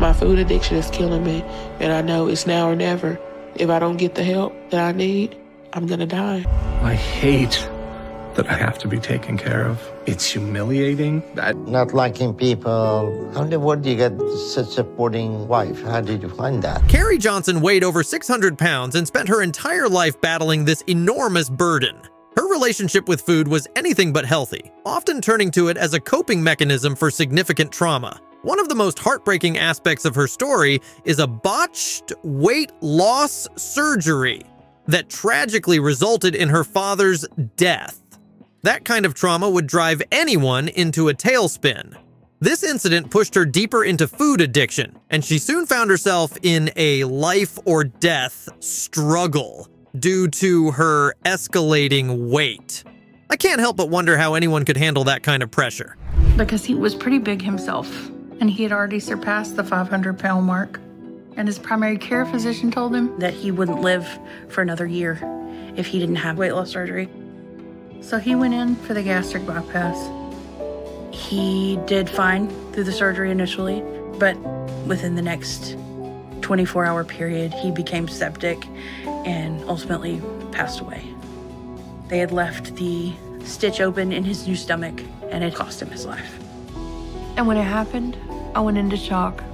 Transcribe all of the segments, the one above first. My food addiction is killing me, and I know it's now or never. If I don't get the help that I need, I'm gonna die. I hate that I have to be taken care of. It's humiliating. Not liking people. How in the world do you get such a supporting wife? How did you find that? Carrie Johnson weighed over 600 pounds and spent her entire life battling this enormous burden. Her relationship with food was anything but healthy, often turning to it as a coping mechanism for significant trauma. One of the most heartbreaking aspects of her story is a botched weight loss surgery that tragically resulted in her father's death. That kind of trauma would drive anyone into a tailspin. This incident pushed her deeper into food addiction, and she soon found herself in a life or death struggle due to her escalating weight. I can't help but wonder how anyone could handle that kind of pressure. Because he was pretty big himself, and he had already surpassed the 500-pound mark. And his primary care physician told him that he wouldn't live for another year if he didn't have weight loss surgery. So he went in for the gastric bypass. He did fine through the surgery initially, but within the next 24-hour period, he became septic and ultimately passed away. They had left the stitch open in his new stomach, and it cost him his life. And when it happened, I went into shock.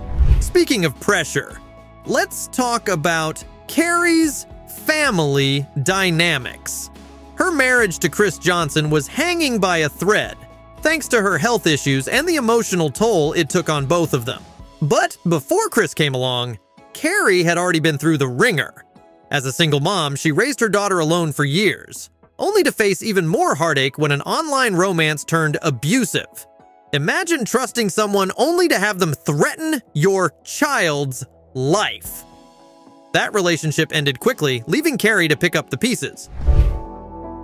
Speaking of pressure, let's talk about Carrie's family dynamics. Her marriage to Chris Johnson was hanging by a thread, thanks to her health issues and the emotional toll it took on both of them. But before Chris came along, Carrie had already been through the ringer. As a single mom, she raised her daughter alone for years, only to face even more heartache when an online romance turned abusive. Imagine trusting someone only to have them threaten your child's life. That relationship ended quickly, leaving Carrie to pick up the pieces.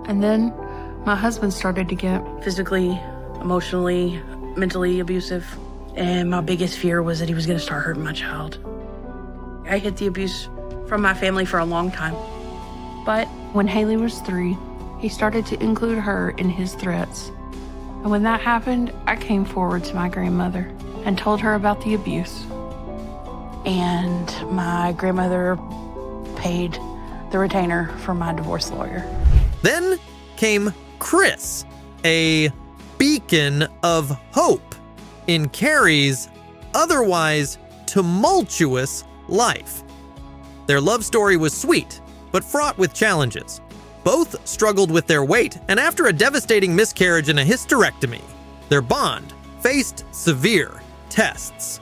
And then my husband started to get physically, emotionally, mentally abusive. And my biggest fear was that he was going to start hurting my child. I hid the abuse from my family for a long time. But when Haley was 3, he started to include her in his threats. And when that happened, I came forward to my grandmother and told her about the abuse. And my grandmother paid the retainer for my divorce lawyer. Then came Chris, a beacon of hope in Carrie's otherwise tumultuous life. Their love story was sweet, but fraught with challenges. Both struggled with their weight, and after a devastating miscarriage and a hysterectomy, their bond faced severe tests.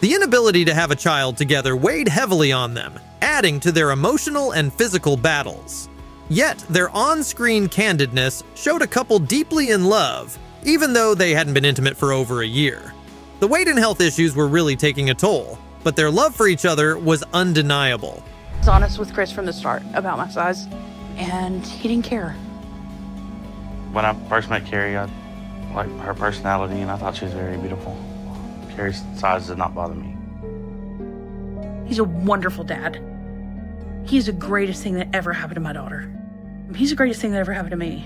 The inability to have a child together weighed heavily on them, adding to their emotional and physical battles. Yet, their on-screen candidness showed a couple deeply in love, even though they hadn't been intimate for over a year. The weight and health issues were really taking a toll, but their love for each other was undeniable. I was honest with Chris from the start about my size, and he didn't care. When I first met Carrie, I liked her personality, and I thought she was very beautiful. Carrie's size did not bother me. He's a wonderful dad. He's the greatest thing that ever happened to my daughter. He's the greatest thing that ever happened to me.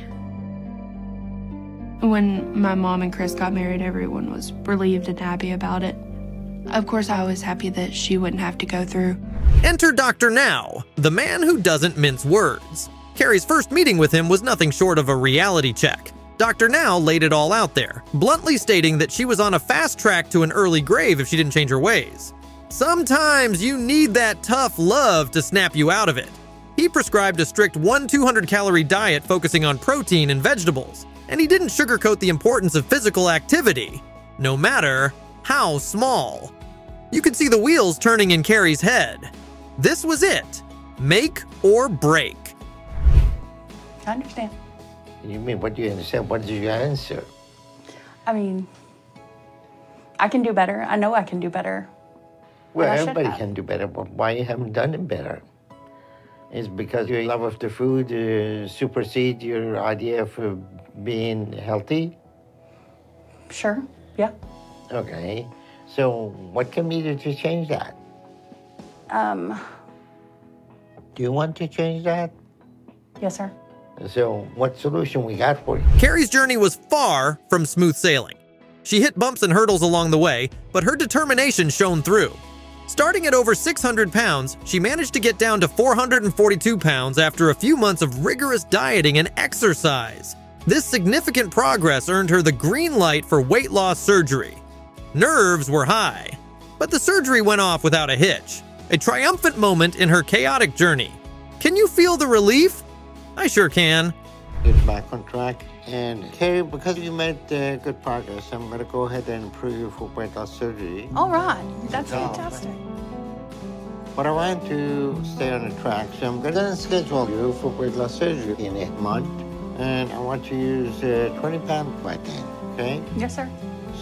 When my mom and Chris got married, everyone was relieved and happy about it. Of course, I was happy that she wouldn't have to go through. Enter Dr. Now, the man who doesn't mince words. Carrie's first meeting with him was nothing short of a reality check. Dr. Now laid it all out there, bluntly stating that she was on a fast track to an early grave if she didn't change her ways. Sometimes you need that tough love to snap you out of it. He prescribed a strict 1 200-calorie diet focusing on protein and vegetables, and he didn't sugarcoat the importance of physical activity, no matter how small. You could see the wheels turning in Carrie's head. This was it. Make or break. I understand. You mean, what do you understand? What did you answer? I mean, I can do better. I know I can do better. Well, everybody can do better, but why you haven't done it better? It's because your love of the food supersedes your idea of being healthy? Sure, yeah. Okay, so what can we do to change that? Do you want to change that? Yes, sir. So what solution we got for you? Carrie's journey was far from smooth sailing. She hit bumps and hurdles along the way, but her determination shone through. Starting at over 600 pounds, she managed to get down to 442 pounds after a few months of rigorous dieting and exercise. This significant progress earned her the green light for weight loss surgery. Nerves were high, but the surgery went off without a hitch. A triumphant moment in her chaotic journey. Can you feel the relief? I sure can. Get back on track. And Carrie, because you made good progress, I'm going to go ahead and approve you for weight loss surgery. All right, that's fantastic. But I want to stay on the track, so I'm going to schedule you for weight loss surgery in a month. And I want to use 20 pounds by then, okay? Yes, sir.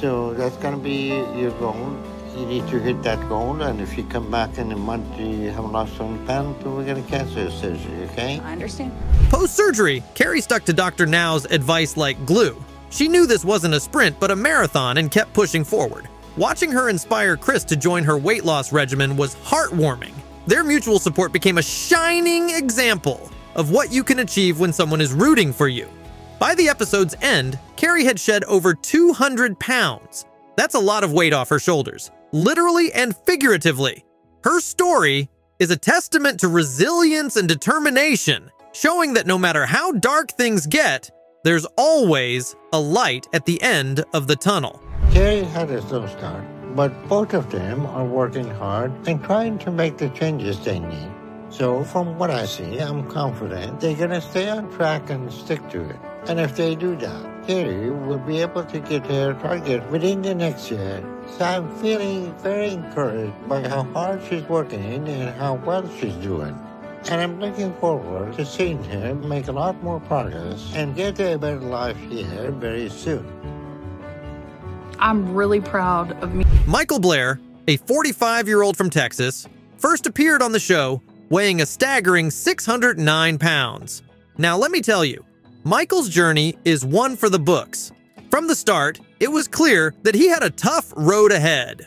So that's going to be your goal. You need to hit that goal, and if you come back in a month you haven't lost 20 pounds, then we're going to cancel your surgery, okay? I understand. Post-surgery, Carrie stuck to Dr. Now's advice like glue. She knew this wasn't a sprint, but a marathon, and kept pushing forward. Watching her inspire Chris to join her weight loss regimen was heartwarming. Their mutual support became a shining example of what you can achieve when someone is rooting for you. By the episode's end, Carrie had shed over 200 pounds. That's a lot of weight off her shoulders, literally and figuratively. Her story is a testament to resilience and determination, showing that no matter how dark things get, there's always a light at the end of the tunnel. Carrie had a slow start, but both of them are working hard and trying to make the changes they need. So from what I see, I'm confident they're going to stay on track and stick to it. And if they do that, Carrie will be able to get her target within the next year. So I'm feeling very encouraged by how hard she's working and how well she's doing. And I'm looking forward to seeing her make a lot more progress and get a better life here very soon. I'm really proud of me. Michael Blair, a 45-year-old from Texas, first appeared on the show weighing a staggering 609 pounds. Now let me tell you, Michael's journey is one for the books. From the start, it was clear that he had a tough road ahead.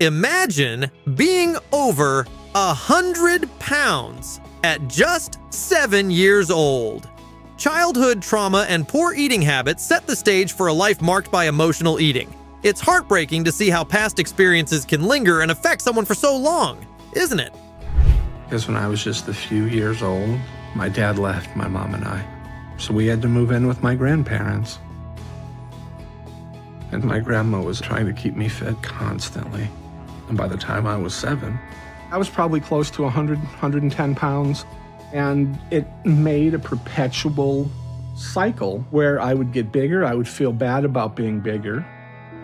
Imagine being over 100 pounds at just 7 years old. Childhood trauma and poor eating habits set the stage for a life marked by emotional eating. It's heartbreaking to see how past experiences can linger and affect someone for so long, isn't it? Because when I was just a few years old, my dad left my mom and I. So we had to move in with my grandparents. And my grandma was trying to keep me fed constantly. And by the time I was 7, I was probably close to 100, 110 pounds. And it made a perpetual cycle where I would get bigger, I would feel bad about being bigger,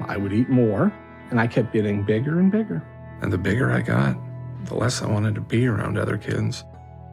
I would eat more, and I kept getting bigger and bigger. And the bigger I got, the less I wanted to be around other kids,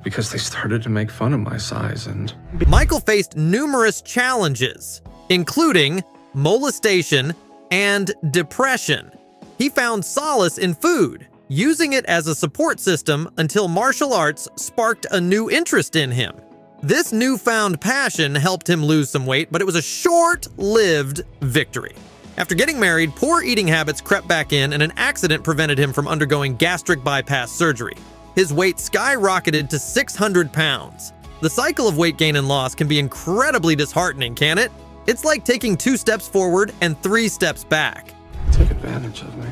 because they started to make fun of my size. And Michael faced numerous challenges, including molestation and depression. He found solace in food, using it as a support system until martial arts sparked a new interest in him. This newfound passion helped him lose some weight, but it was a short-lived victory. After getting married, poor eating habits crept back in, and an accident prevented him from undergoing gastric bypass surgery. His weight skyrocketed to 600 pounds. The cycle of weight gain and loss can be incredibly disheartening, can't it? It's like taking 2 steps forward and 3 steps back. He took advantage of me.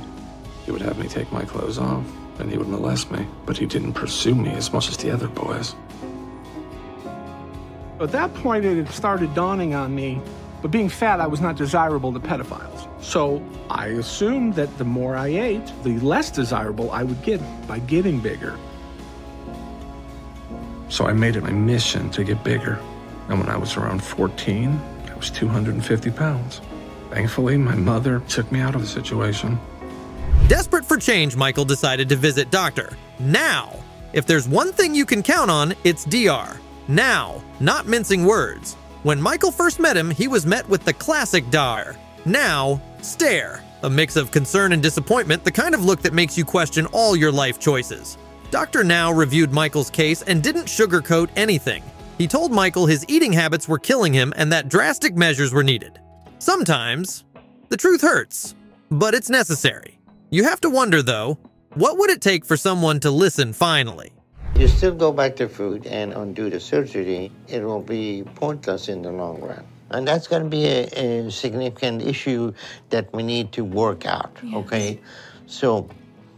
He would have me take my clothes off, and he would molest me, but he didn't pursue me as much as the other boys. At that point, it had started dawning on me, but being fat, I was not desirable to pedophiles. So I assumed that the more I ate, the less desirable I would get by getting bigger. So I made it my mission to get bigger. And when I was around 14, I was 250 pounds. Thankfully, my mother took me out of the situation. Desperate for change, Michael decided to visit Dr. Now. If there's one thing you can count on, it's Dr. Now, not mincing words. When Michael first met him, he was met with the classic Dr. Now stare, a mix of concern and disappointment, the kind of look that makes you question all your life choices. Dr. Now reviewed Michael's case and didn't sugarcoat anything. He told Michael his eating habits were killing him and that drastic measures were needed. Sometimes, the truth hurts, but it's necessary. You have to wonder, though, what would it take for someone to listen finally? You still go back to food and undo the surgery, it will be pointless in the long run. And that's going to be a significant issue that we need to work out, yes. Okay? So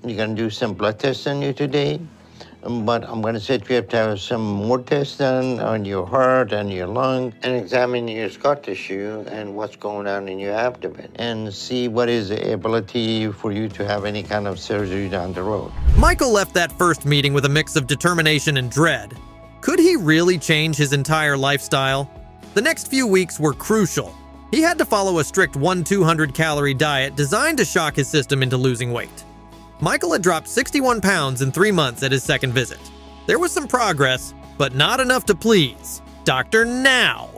you're going to do some blood tests on you today, but I'm going to say you have to have some more tests done on your heart and your lung and examine your scar tissue and what's going on in your abdomen and see what is the ability for you to have any kind of surgery down the road. Michael left that first meeting with a mix of determination and dread. Could he really change his entire lifestyle? The next few weeks were crucial. He had to follow a strict 1,200-calorie diet designed to shock his system into losing weight. Michael had dropped 61 pounds in 3 months at his second visit. There was some progress, but not enough to please Dr. Now.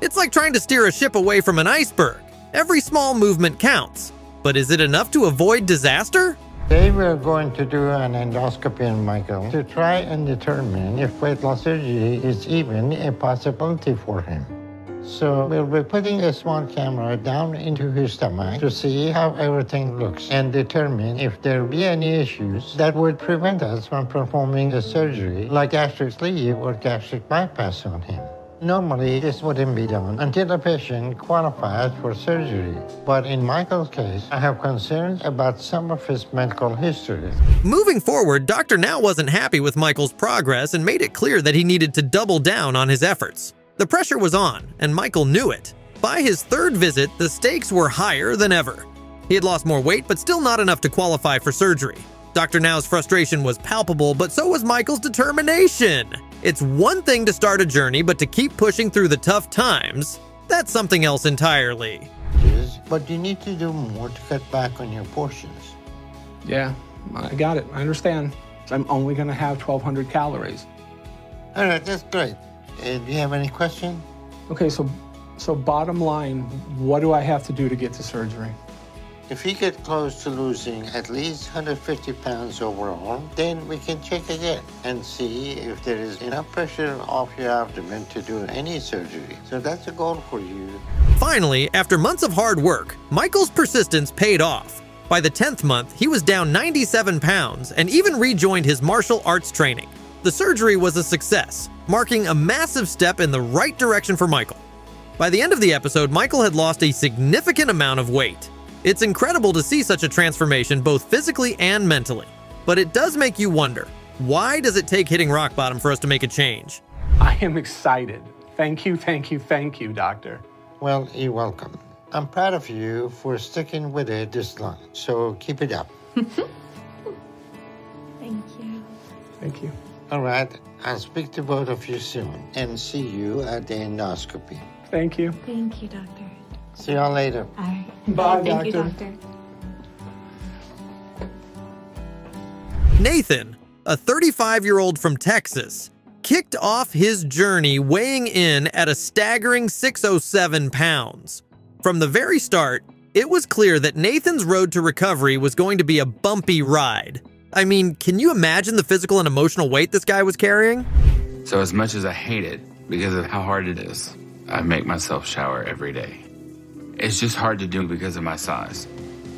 It's like trying to steer a ship away from an iceberg. Every small movement counts, but is it enough to avoid disaster? Today we are going to do an endoscopy on Michael to try and determine if weight loss surgery is even a possibility for him. So we'll be putting a small camera down into his stomach to see how everything looks and determine if there be any issues that would prevent us from performing a surgery like gastric sleeve or gastric bypass on him. Normally, this wouldn't be done until the patient qualifies for surgery. But in Michael's case, I have concerns about some of his medical history. Moving forward, Dr. Now wasn't happy with Michael's progress and made it clear that he needed to double down on his efforts. The pressure was on, and Michael knew it. By his third visit, the stakes were higher than ever. He had lost more weight, but still not enough to qualify for surgery. Dr. Now's frustration was palpable, but so was Michael's determination. It's one thing to start a journey, but to keep pushing through the tough times, that's something else entirely. But you need to do more to cut back on your portions. Yeah, I got it. I understand. I'm only going to have 1,200 calories. All right, that's great. Do you have any question? Okay, so bottom line, what do I have to do to get to surgery? If you get close to losing at least 150 pounds overall, then we can check again and see if there is enough pressure off your abdomen to do any surgery. So that's a goal for you. Finally, after months of hard work, Michael's persistence paid off. By the 10th month, he was down 97 pounds and even rejoined his martial arts training. The surgery was a success, marking a massive step in the right direction for Michael. By the end of the episode, Michael had lost a significant amount of weight. It's incredible to see such a transformation both physically and mentally. But it does make you wonder, why does it take hitting rock bottom for us to make a change? I am excited. Thank you, thank you, thank you, doctor. Well, you're welcome. I'm proud of you for sticking with it this long, so keep it up. Thank you. Thank you. All right, I'll speak to both of you soon and see you at the endoscopy. Thank you. Thank you, doctor. See y'all later. All right. Bye, thank doctor. You, doctor. Nathan, a 35-year-old from Texas, kicked off his journey weighing in at a staggering 607 pounds. From the very start, it was clear that Nathan's road to recovery was going to be a bumpy ride. I mean, can you imagine the physical and emotional weight this guy was carrying? So as much as I hate it, because of how hard it is, I make myself shower every day. It's just hard to do because of my size.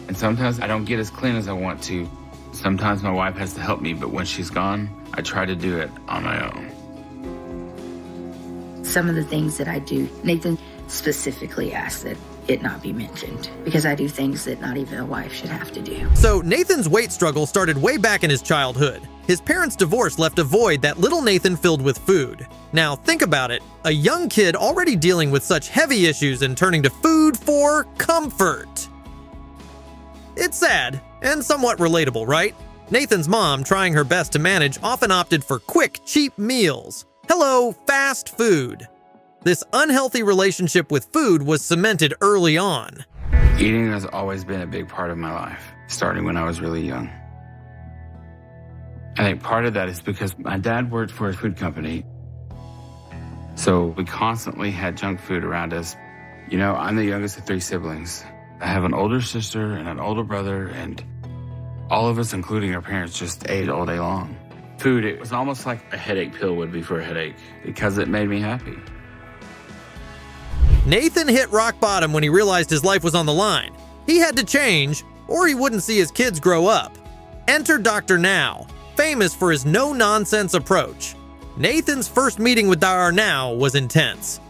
And sometimes I don't get as clean as I want to. Sometimes my wife has to help me, but when she's gone, I try to do it on my own. Some of the things that I do, Nathan specifically asked that it not be mentioned, because I do things that not even a wife should have to do. So Nathan's weight struggle started way back in his childhood. His parents' divorce left a void that little Nathan filled with food. Now think about it, a young kid already dealing with such heavy issues and turning to food for comfort. It's sad and somewhat relatable, right? Nathan's mom, trying her best to manage, often opted for quick, cheap meals. Hello, fast food. This unhealthy relationship with food was cemented early on. Eating has always been a big part of my life, starting when I was really young. I think part of that is because my dad worked for a food company, so we constantly had junk food around us. You know, I'm the youngest of 3 siblings. I have an older sister and an older brother, and all of us, including our parents, just ate all day long. Food, it was almost like a headache pill would be for a headache, because it made me happy. Nathan hit rock bottom when he realized his life was on the line. He had to change, or he wouldn't see his kids grow up. Enter Dr. Now, famous for his no-nonsense approach. Nathan's first meeting with Dr. Now was intense.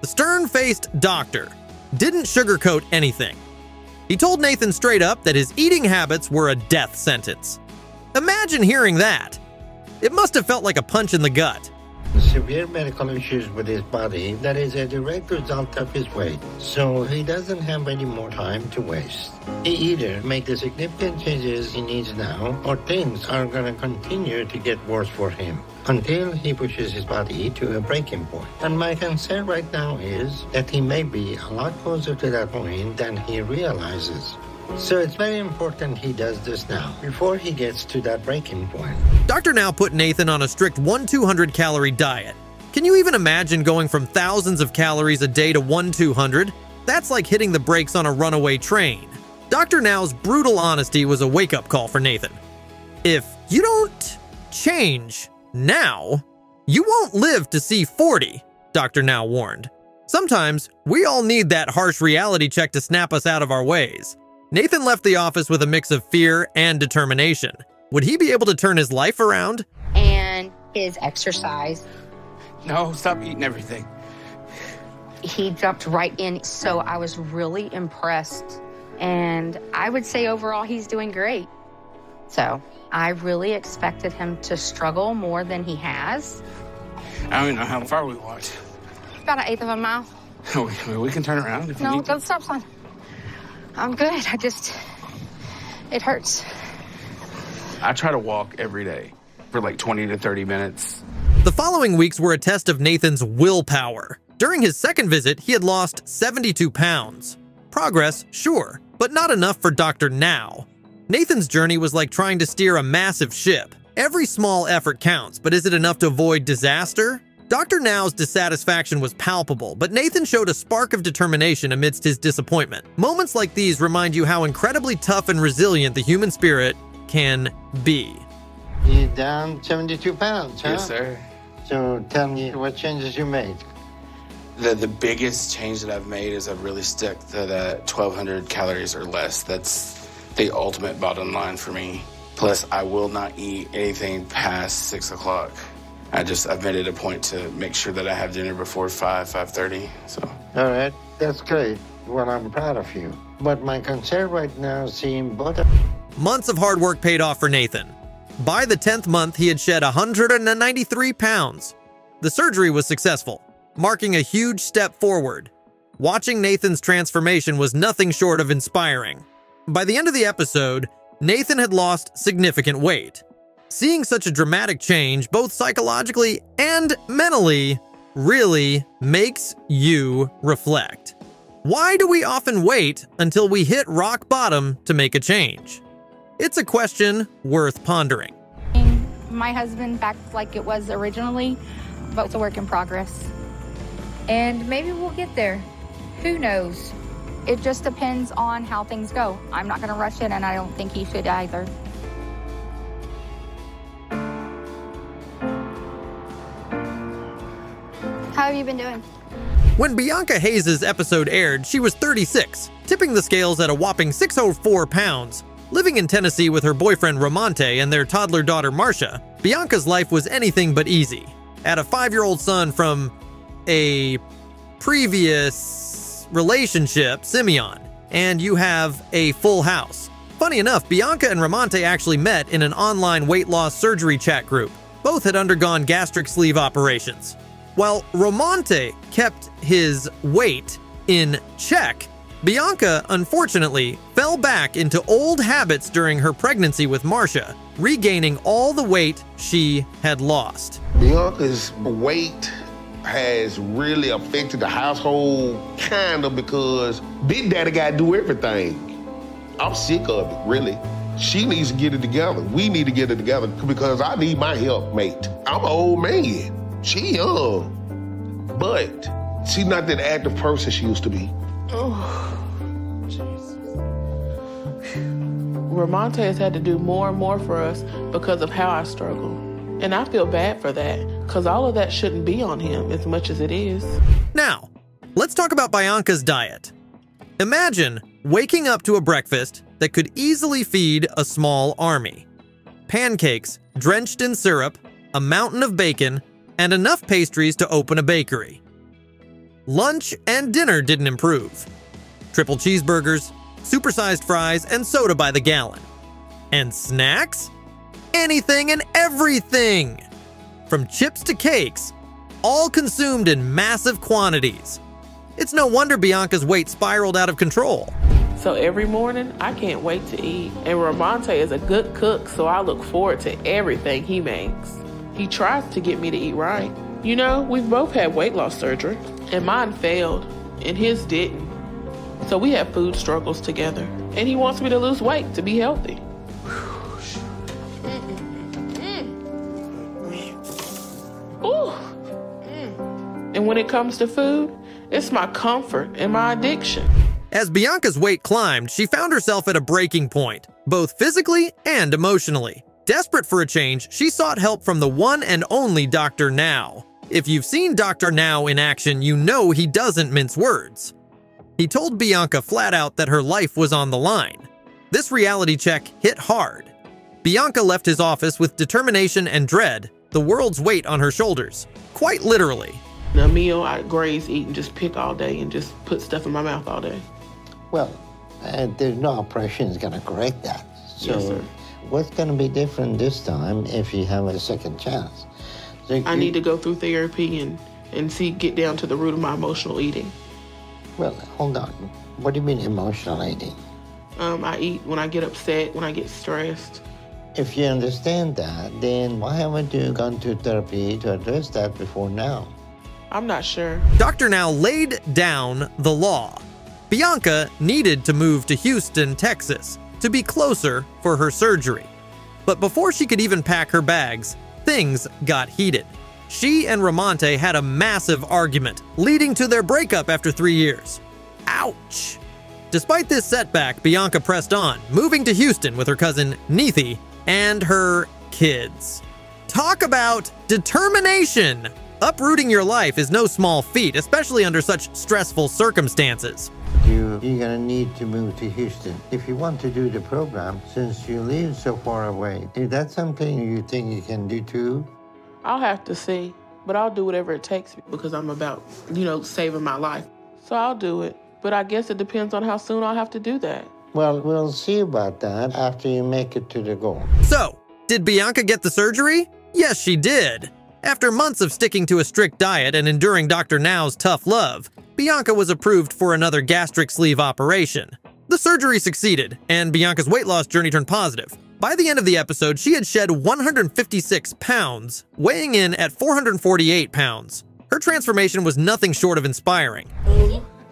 The stern-faced doctor didn't sugarcoat anything. He told Nathan straight up that his eating habits were a death sentence. Imagine hearing that. It must have felt like a punch in the gut. Severe medical issues with his body that is a direct result of his weight, so he doesn't have any more time to waste. He either make the significant changes he needs now, or things are going to continue to get worse for him until he pushes his body to a breaking point. And my concern right now is that he may be a lot closer to that point than he realizes. So it's very important he does this now, before he gets to that breaking point. Dr. Now put Nathan on a strict 1,200 calorie diet. Can you even imagine going from thousands of calories a day to 1,200? That's like hitting the brakes on a runaway train. Dr. Now's brutal honesty was a wake-up call for Nathan. If you don't change now, you won't live to see 40, Dr. Now warned. Sometimes, we all need that harsh reality check to snap us out of our ways. Nathan left the office with a mix of fear and determination. Would he be able to turn his life around? And his exercise. No, stop eating everything. He jumped right in, so I was really impressed. And I would say overall he's doing great. So I really expected him to struggle more than he has. I don't even know how far we walked. About an eighth of a mile. We can turn around if we need to. No, go to the stop sign. I'm good. I just, it hurts. I try to walk every day for like 20 to 30 minutes. The following weeks were a test of Nathan's willpower. During his second visit, he had lost 72 pounds. Progress, sure, but not enough for Dr. Now. Nathan's journey was like trying to steer a massive ship. Every small effort counts, but is it enough to avoid disaster? Dr. Now's dissatisfaction was palpable, but Nathan showed a spark of determination amidst his disappointment. Moments like these remind you how incredibly tough and resilient the human spirit can be. You're down 72 pounds, huh? Yes, sir. So tell me what changes you made. The biggest change that I've made is I've really stuck to that 1,200 calories or less. That's the ultimate bottom line for me. Plus, I will not eat anything past 6 o'clock. I've made it a point to make sure that I have dinner before 5:30, so. All right, that's great. Well, I'm proud of you. But my concern right now is seeing both. Months of hard work paid off for Nathan. By the 10th month, he had shed 193 pounds. The surgery was successful, marking a huge step forward. Watching Nathan's transformation was nothing short of inspiring. By the end of the episode, Nathan had lost significant weight. Seeing such a dramatic change, both psychologically and mentally, really makes you reflect. Why do we often wait until we hit rock bottom to make a change? It's a question worth pondering. My husband back like it was originally, but it's a work in progress. And maybe we'll get there. Who knows? It just depends on how things go. I'm not going to rush it, and I don't think he should either. How have you been doing? When Bianca Hayes' episode aired, she was 36, tipping the scales at a whopping 604 pounds. Living in Tennessee with her boyfriend Ramonte and their toddler daughter Marcia, Bianca's life was anything but easy. At a 5-year-old son from a previous relationship, Simeon, and you have a full house. Funny enough, Bianca and Ramonte actually met in an online weight loss surgery chat group. Both had undergone gastric sleeve operations. While Ramonte kept his weight in check, Bianca, unfortunately, fell back into old habits during her pregnancy with Marcia, regaining all the weight she had lost. Bianca's weight has really affected the household, kind of, because Big Daddy got to do everything. I'm sick of it, really. She needs to get it together. We need to get it together because I need my help, mate. I'm an old man. She young, but she's not that active person she used to be. Oh, Jesus. Ramonte has had to do more and more for us because of how I struggle. And I feel bad for that, because all of that shouldn't be on him as much as it is. Now, let's talk about Bianca's diet. Imagine waking up to a breakfast that could easily feed a small army. Pancakes drenched in syrup, a mountain of bacon, and enough pastries to open a bakery. lunch and dinner didn't improve. Triple cheeseburgers, supersized fries, and soda by the gallon. And snacks? Anything and everything! From chips to cakes, all consumed in massive quantities. It's no wonder Bianca's weight spiraled out of control. So every morning, I can't wait to eat. And Ramonte is a good cook, so I look forward to everything he makes. He tries to get me to eat right. You know, we've both had weight loss surgery, and mine failed, and his didn't. So we have food struggles together, and he wants me to lose weight to be healthy. Ooh. And when it comes to food, it's my comfort and my addiction. As Bianca's weight climbed, she found herself at a breaking point, both physically and emotionally. Desperate for a change, she sought help from the one and only Dr. Now. If you've seen Dr. Now in action, you know he doesn't mince words. He told Bianca flat out that her life was on the line. This reality check hit hard. Bianca left his office with determination and dread, the world's weight on her shoulders, quite literally. A meal, I graze, eat, and just pick all day and just put stuff in my mouth all day. Well, there's no operation is going to correct that. So yes, sir. What's going to be different this time if you have a second chance? So I need to go through therapy and see, get down to the root of my emotional eating. Well, hold on. What do you mean emotional eating? I eat when I get upset, when I get stressed. If you understand that, then why haven't you gone to therapy to address that before now? I'm not sure. Dr. Now laid down the law. Bianca needed to move to Houston, Texas, to be closer for her surgery. But before she could even pack her bags, things got heated. She and Ramonte had a massive argument, leading to their breakup after 3 years. Ouch! Despite this setback, Bianca pressed on, moving to Houston with her cousin Neethi and her kids. Talk about determination! Uprooting your life is no small feat, especially under such stressful circumstances. You're gonna need to move to Houston if you want to do the program, since you live so far away. Is that something you think you can do too? I'll have to see, but I'll do whatever it takes because I'm about, you know, saving my life. So I'll do it, but I guess it depends on how soon I'll have to do that. Well, we'll see about that after you make it to the goal. So, did Bianca get the surgery? Yes, she did. After months of sticking to a strict diet and enduring Dr. Now's tough love, Bianca was approved for another gastric sleeve operation. The surgery succeeded, and Bianca's weight loss journey turned positive. By the end of the episode, she had shed 156 pounds, weighing in at 448 pounds. Her transformation was nothing short of inspiring.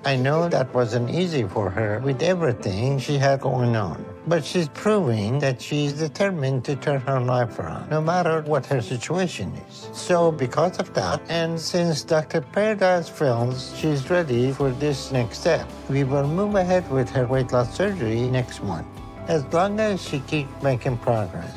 I know that wasn't easy for her with everything she had going on, but she's proving that she's determined to turn her life around, no matter what her situation is. So because of that, and since Dr. Paradise feels she's ready for this next step, we will move ahead with her weight loss surgery next month, as long as she keeps making progress.